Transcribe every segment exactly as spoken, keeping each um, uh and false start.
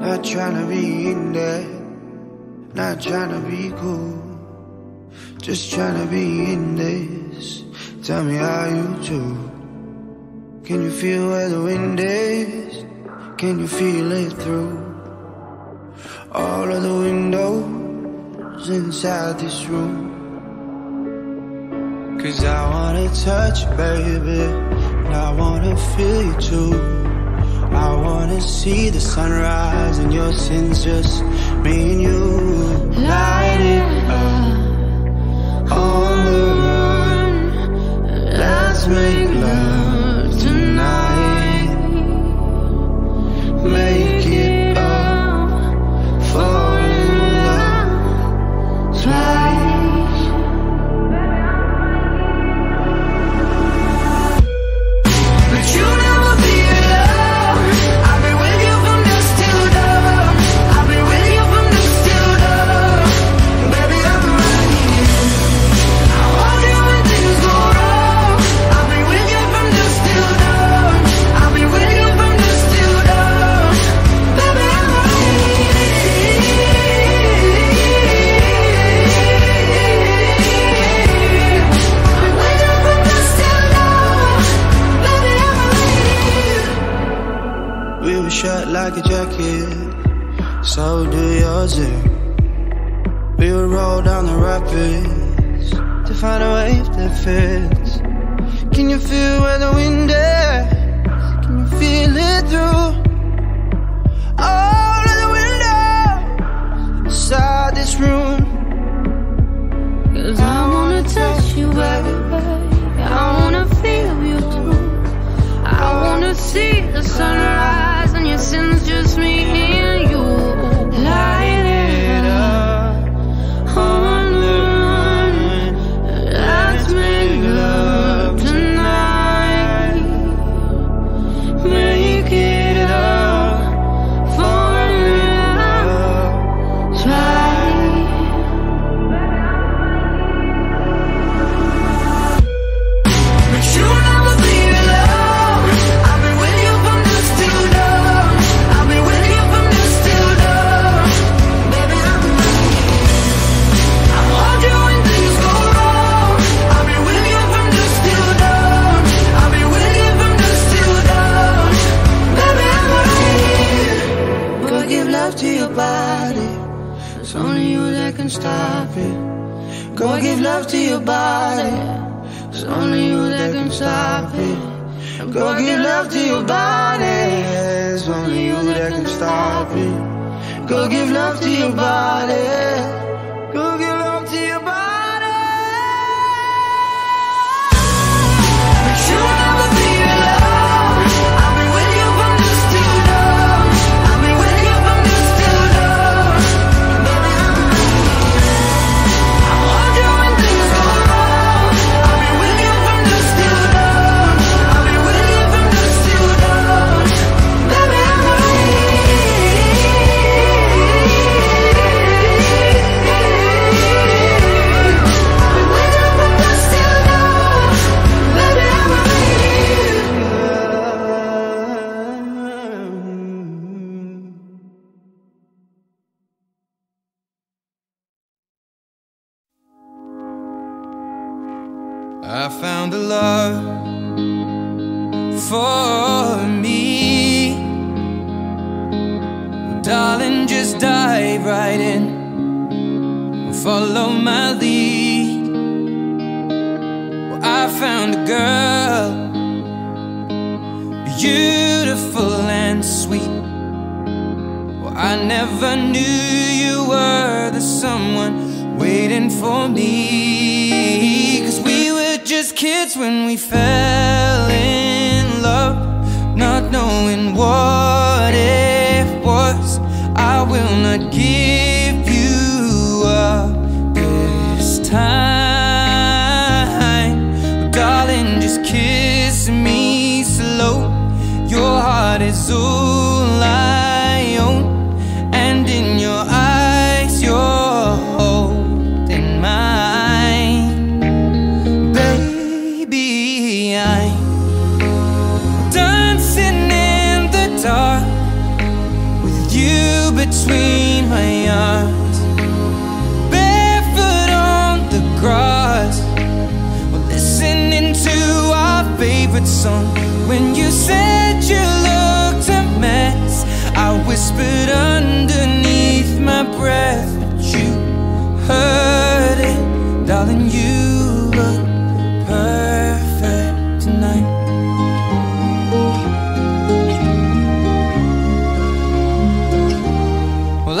Not tryna be in there, not tryna be cool, just tryna be in this. Tell me how you do. Can you feel where the wind is? Can you feel it through all of the windows inside this room? Cause I wanna touch you, baby, and I wanna feel you too. I wanna see the sunrise and your sins, just me and you. Light it up, on the run. Let's make love tonight. Make it up, fall in love twice. But you know shut like a jacket, so do yours. It. We would roll down the rapids to find a wave that fits. Can you feel where the wind is? Can you feel it through all of the windows inside this room? Cause I wanna touch you, baby. I wanna feel you too. I wanna see the sunrise. Your sins, just me and you. Light it up, on the run. Let's make love tonight. Make it up, fall in love twice. But you never leave it up. It's only you that can stop it. Go give love to your body. It's only you that can stop it. Go give love to your body. It's only you that can stop it. Go give love to your body. I found a love for me, well, darling, just dive right in, follow my lead. Well, I found a girl, beautiful and sweet. Well, I never knew you were the someone waiting for me. Cause we just kids when we fell in love, not knowing what it was. I will not give you up this time, oh, darling, just kiss me slow. Your heart is all I own, and in your eyes you're holding mine. Be song. When you said you looked a mess, I whispered underneath my breath, but you heard it, darling. You look perfect tonight. Well,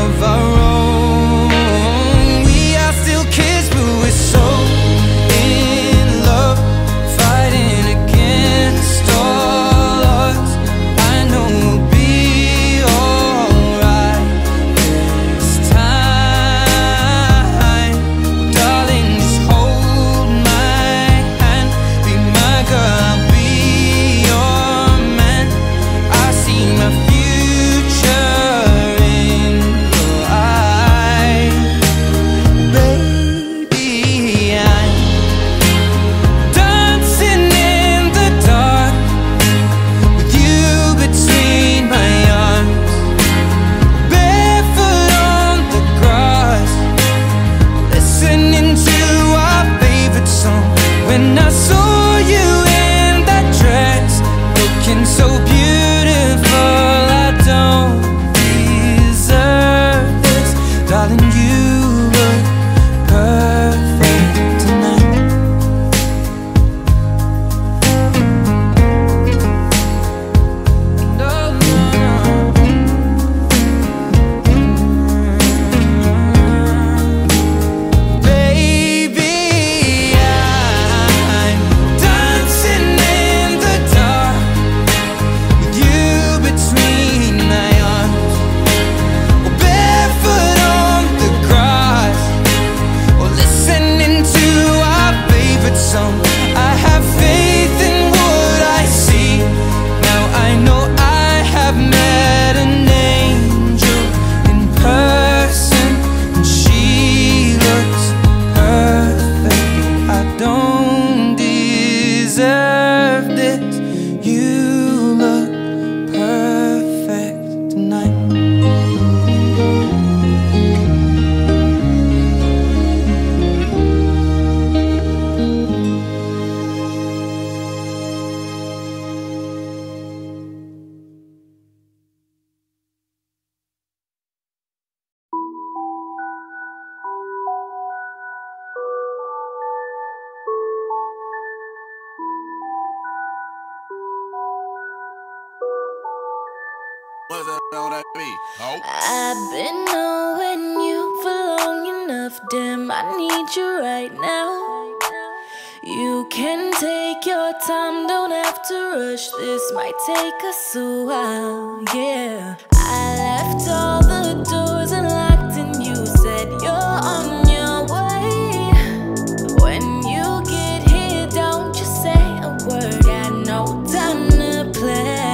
of our own. We are still kids, but we're so in love, fighting against all. I've been knowing you for long enough, damn, I need you right now. You can take your time, don't have to rush, this might take us a while, yeah. I left all the doors unlocked and you said you're on your way. When you get here, don't you say a word, got no time to play.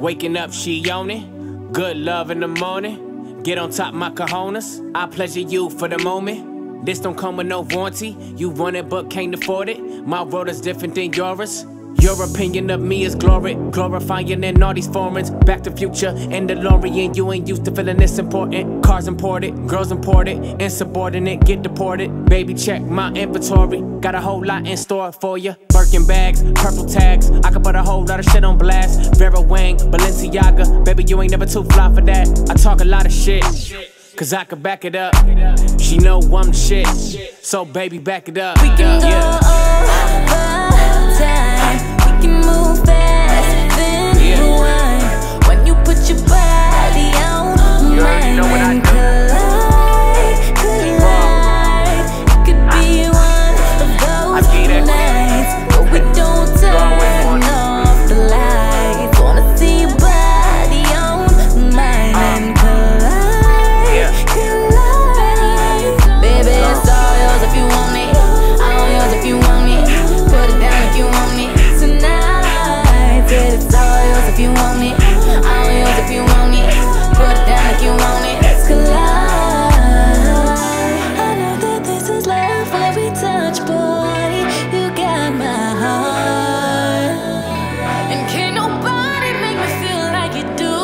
Waking up, she on it. Good love in the morning. Get on top my cojones. I pleasure you for the moment. This don't come with no warranty. You want it but can't afford it. My world is different than yours. Your opinion of me is glory, glorifying in all these foreigns. Back to Future and DeLorean, you ain't used to feeling this important. Cars imported, girls imported, insubordinate, get deported. Baby, check my inventory, got a whole lot in store for ya. Birkin bags, purple tags, I could put a whole lot of shit on blast. Vera Wang, Balenciaga, baby, you ain't never too fly for that. I talk a lot of shit, cause I could back it up. She know I'm the shit, so baby, back it up. We can go all about time. We can move fast, then rewind. When you put your body on mine, you already know what I do. Collide, collide. It could be one of those nights, but we don't turn off the lights. Wanna see your body on mine and collide, collide. Baby, it's all yours if you want it. All yours if you want me. Put it down if you want me tonight. Said it's all yours if you want me. All yours if you want me. Put it down if you want it. Let's collide. I know that this is love every touch, boy. You got my heart, and can't nobody make me feel like you do,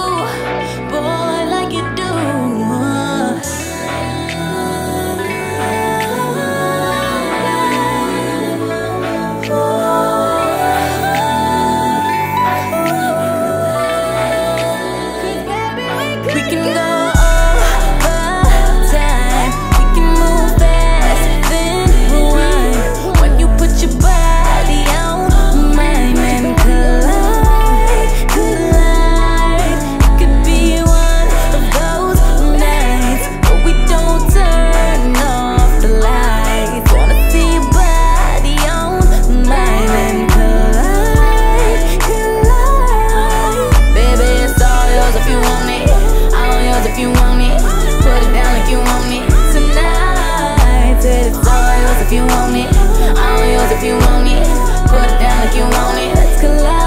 boy, like you do. We can go all about time. We can move fast, then rewind. When you put your body on mine and collide, collide. It could be one of those nights, but we don't turn off the lights. Wanna see your body on mine and collide, collide. Baby, it's all yours if you want it. All yours if you want me. Put it down if you want me tonight. Said it's all yours if you want me. All yours if you want me. Put it down if you want me. Let's collide.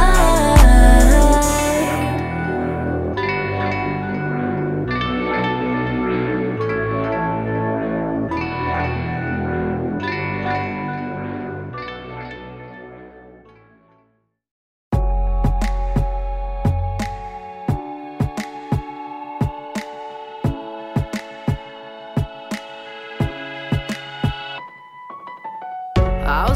I'll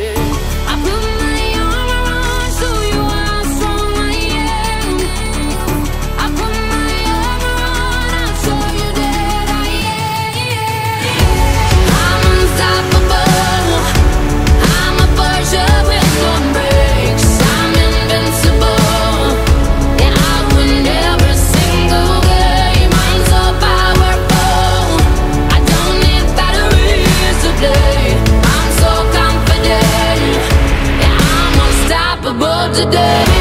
yeah. I put my arm around so you are someone, yeah. I put my arm around, I show you that I am, yeah. I'm unstoppable. I'm a virgin with no brakes. I'm invincible. Yeah, I win every single game. I'm so powerful. I don't need batteries to play. I'm so confident. Yeah, I'm unstoppable today.